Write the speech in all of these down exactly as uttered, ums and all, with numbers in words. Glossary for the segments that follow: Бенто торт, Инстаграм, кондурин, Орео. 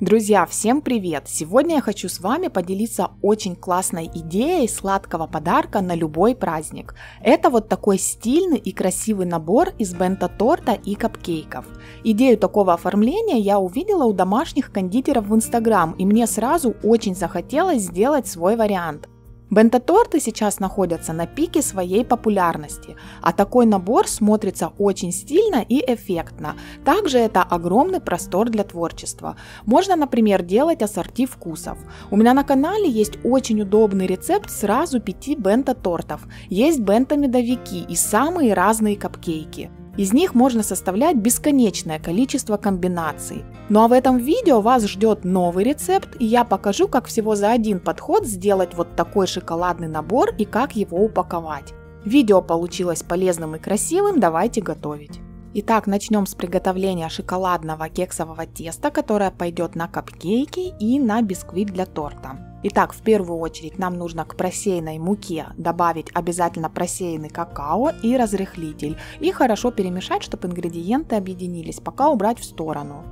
Друзья, всем привет! Сегодня я хочу с вами поделиться очень классной идеей сладкого подарка на любой праздник. Это вот такой стильный и красивый набор из бенто-торта и капкейков. Идею такого оформления я увидела у домашних кондитеров в Инстаграм, и мне сразу очень захотелось сделать свой вариант. Бенто-торты сейчас находятся на пике своей популярности, а такой набор смотрится очень стильно и эффектно. Также это огромный простор для творчества. Можно, например, делать ассорти вкусов. У меня на канале есть очень удобный рецепт сразу пяти бенто-тортов. Есть бенто-медовики и самые разные капкейки. Из них можно составлять бесконечное количество комбинаций. Ну а в этом видео вас ждет новый рецепт, и я покажу, как всего за один подход сделать вот такой шоколадный набор и как его упаковать. Видео получилось полезным и красивым, давайте готовить. Итак, начнем с приготовления шоколадного кексового теста, которое пойдет на капкейки и на бисквит для торта. Итак, в первую очередь нам нужно к просеянной муке добавить обязательно просеянный какао и разрыхлитель. И хорошо перемешать, чтобы ингредиенты объединились, пока убрать в сторону.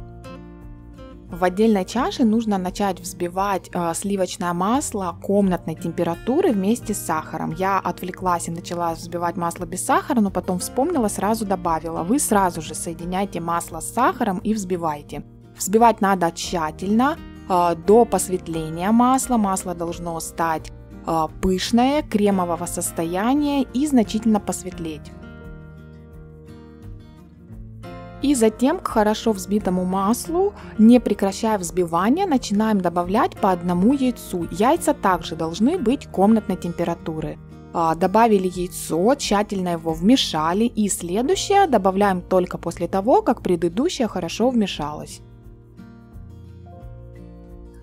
В отдельной чаше нужно начать взбивать э, сливочное масло комнатной температуры вместе с сахаром. Я отвлеклась и начала взбивать масло без сахара, но потом вспомнила, сразу добавила. Вы сразу же соединяйте масло с сахаром и взбивайте. Взбивать надо тщательно, э, до посветления масла. Масло должно стать э, пышное, кремового состояния и значительно посветлеть. И затем к хорошо взбитому маслу, не прекращая взбивания, начинаем добавлять по одному яйцу. Яйца также должны быть комнатной температуры. Добавили яйцо, тщательно его вмешали, и следующее добавляем только после того, как предыдущее хорошо вмешалось.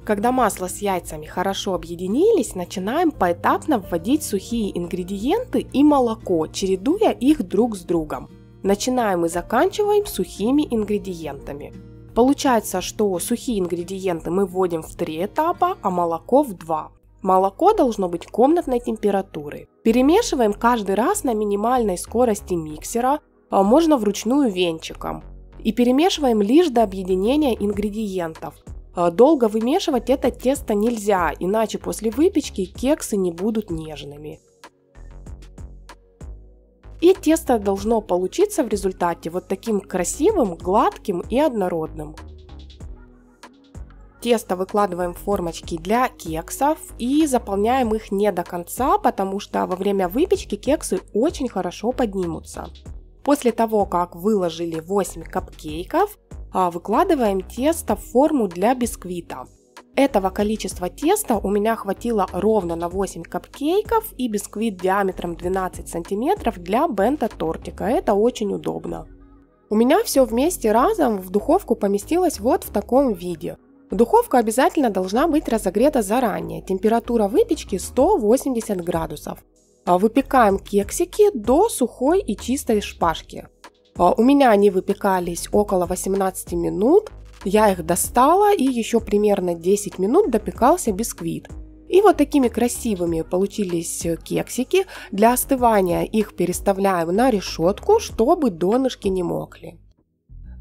Когда масло с яйцами хорошо объединились, начинаем поэтапно вводить сухие ингредиенты и молоко, чередуя их друг с другом. Начинаем и заканчиваем сухими ингредиентами. Получается, что сухие ингредиенты мы вводим в три этапа, а молоко в два. Молоко должно быть комнатной температуры. Перемешиваем каждый раз на минимальной скорости миксера, а можно вручную венчиком. И перемешиваем лишь до объединения ингредиентов. Долго вымешивать это тесто нельзя, иначе после выпечки кексы не будут нежными. И тесто должно получиться в результате вот таким красивым, гладким и однородным. Тесто выкладываем в формочки для кексов и заполняем их не до конца, потому что во время выпечки кексы очень хорошо поднимутся. После того, как выложили восемь капкейков, выкладываем тесто в форму для бисквита. Этого количества теста у меня хватило ровно на восемь капкейков и бисквит диаметром двенадцать сантиметров для бенто-тортика. Это очень удобно. У меня все вместе разом в духовку поместилось вот в таком виде. Духовка обязательно должна быть разогрета заранее. Температура выпечки сто восемьдесят градусов. Выпекаем кексики до сухой и чистой шпажки. У меня они выпекались около восемнадцати минут. Я их достала, и еще примерно десять минут допекался бисквит. И вот такими красивыми получились кексики. Для остывания их переставляем на решетку, чтобы донышки не мокли.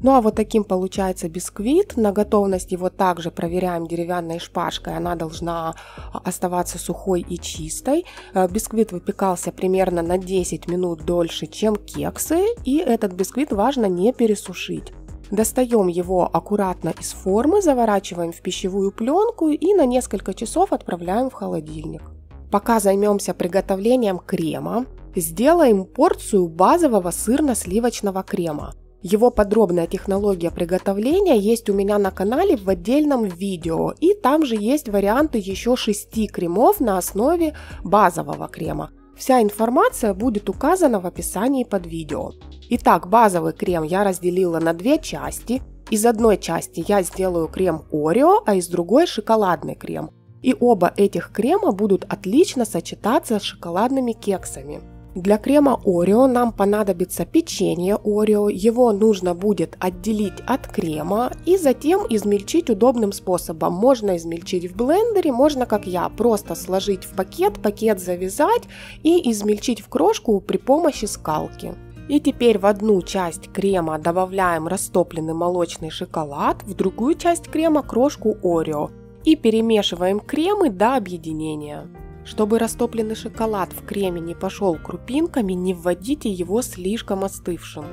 Ну а вот таким получается бисквит. На готовность его также проверяем деревянной шпажкой. Она должна оставаться сухой и чистой. Бисквит выпекался примерно на десять минут дольше, чем кексы. И этот бисквит важно не пересушить. Достаем его аккуратно из формы, заворачиваем в пищевую пленку и на несколько часов отправляем в холодильник. Пока займемся приготовлением крема, сделаем порцию базового сырно-сливочного крема. Его подробная технология приготовления есть у меня на канале в отдельном видео, и там же есть варианты еще шести кремов на основе базового крема. Вся информация будет указана в описании под видео. Итак, базовый крем я разделила на две части. Из одной части я сделаю крем Орео, а из другой шоколадный крем. И оба этих крема будут отлично сочетаться с шоколадными кексами. Для крема Орео нам понадобится печенье Орео. Его нужно будет отделить от крема и затем измельчить удобным способом. Можно измельчить в блендере, можно, как я, просто сложить в пакет, пакет завязать и измельчить в крошку при помощи скалки. И теперь в одну часть крема добавляем растопленный молочный шоколад, в другую часть крема крошку Орео и перемешиваем кремы до объединения. Чтобы растопленный шоколад в креме не пошел крупинками, не вводите его слишком остывшим.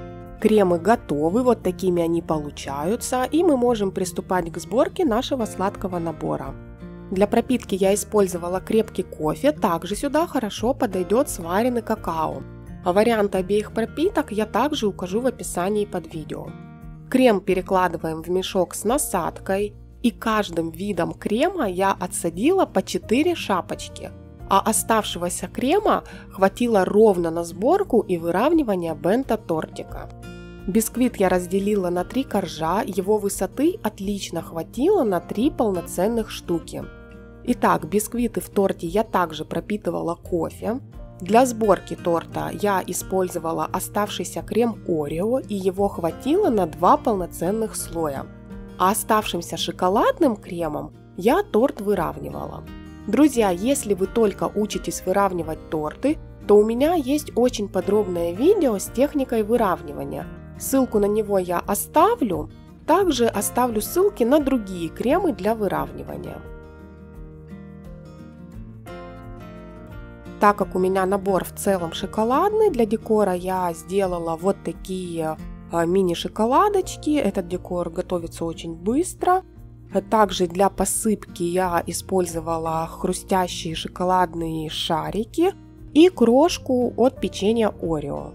Кремы готовы, вот такими они получаются, и мы можем приступать к сборке нашего сладкого набора. Для пропитки я использовала крепкий кофе, также сюда хорошо подойдет сваренный какао. А варианты обеих пропиток я также укажу в описании под видео. Крем перекладываем в мешок с насадкой, и каждым видом крема я отсадила по четыре шапочки, а оставшегося крема хватило ровно на сборку и выравнивание бенто тортика. Бисквит я разделила на три коржа, его высоты отлично хватило на три полноценных штуки. Итак, бисквиты в торте я также пропитывала кофе. Для сборки торта я использовала оставшийся крем Орео, и его хватило на два полноценных слоя. А оставшимся шоколадным кремом я торт выравнивала. Друзья, если вы только учитесь выравнивать торты, то у меня есть очень подробное видео с техникой выравнивания. Ссылку на него я оставлю. Также оставлю ссылки на другие кремы для выравнивания. Так как у меня набор в целом шоколадный, для декора я сделала вот такие мини-шоколадочки. Этот декор готовится очень быстро. Также для посыпки я использовала хрустящие шоколадные шарики и крошку от печенья Орео.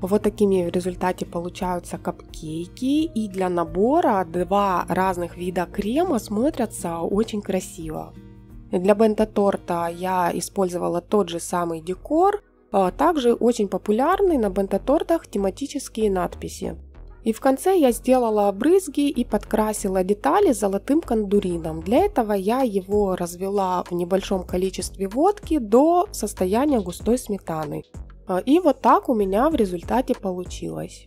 Вот такими в результате получаются капкейки, и для набора два разных вида крема смотрятся очень красиво. Для бенто-торта я использовала тот же самый декор, также очень популярны на бенто-тортах тематические надписи. И в конце я сделала брызги и подкрасила детали золотым кондурином. Для этого я его развела в небольшом количестве водки до состояния густой сметаны. И вот так у меня в результате получилось.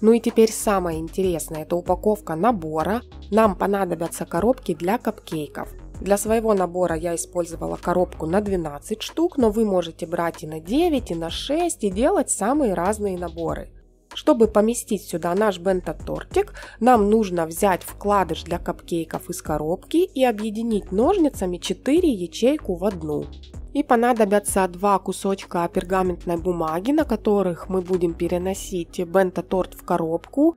Ну и теперь самое интересное – это упаковка набора. Нам понадобятся коробки для капкейков. Для своего набора я использовала коробку на двенадцать штук, но вы можете брать и на девять, и на шесть, и делать самые разные наборы. Чтобы поместить сюда наш бенто-тортик, нам нужно взять вкладыш для капкейков из коробки и объединить ножницами четыре ячейку в одну. И понадобятся два кусочка пергаментной бумаги, на которых мы будем переносить бенто-торт в коробку,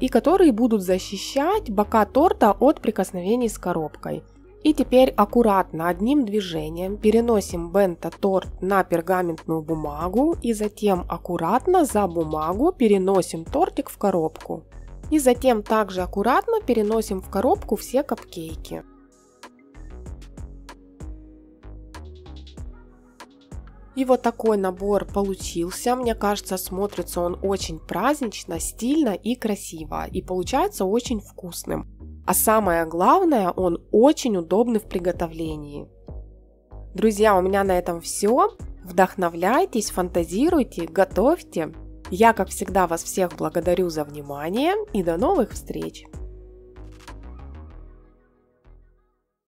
и которые будут защищать бока торта от прикосновений с коробкой. И теперь аккуратно одним движением переносим бенто-торт на пергаментную бумагу и затем аккуратно за бумагу переносим тортик в коробку. И затем также аккуратно переносим в коробку все капкейки. И вот такой набор получился. Мне кажется, смотрится он очень празднично, стильно и красиво. И получается очень вкусным. А самое главное, он очень удобный в приготовлении. Друзья, у меня на этом все. Вдохновляйтесь, фантазируйте, готовьте. Я, как всегда, вас всех благодарю за внимание и до новых встреч!